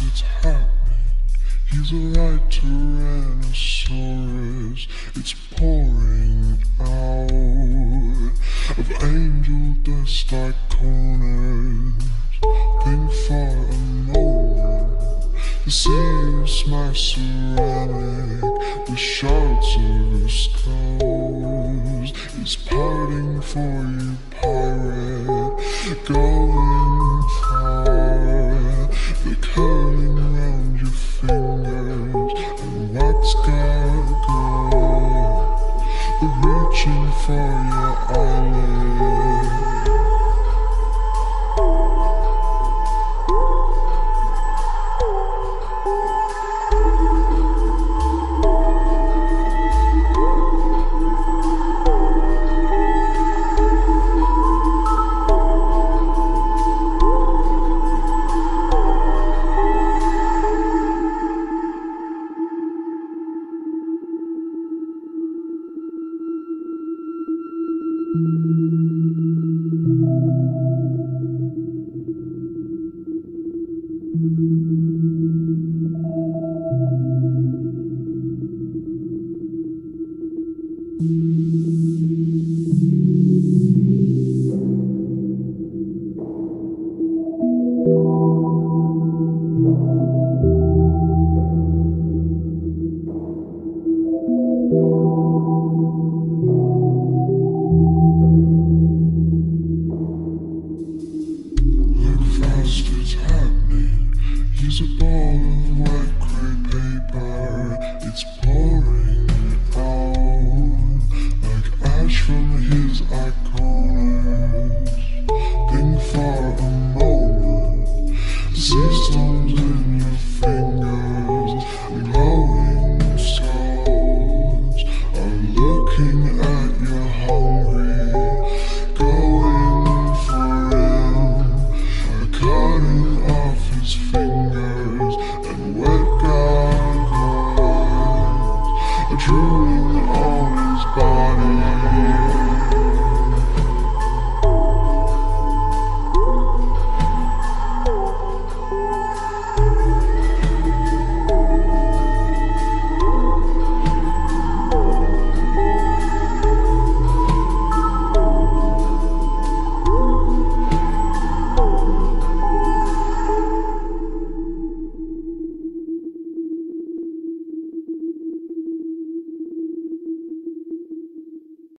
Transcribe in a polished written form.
It's happening. He's alright, Tyrannosaurus. It's pouring out of angel dust like corners. Think for a moment. The sea is my ceramic. The shards of the skulls is parting for you, pirate. Going far. They're curling around your fingers, and what's gonna go? They're reaching for your eyelids.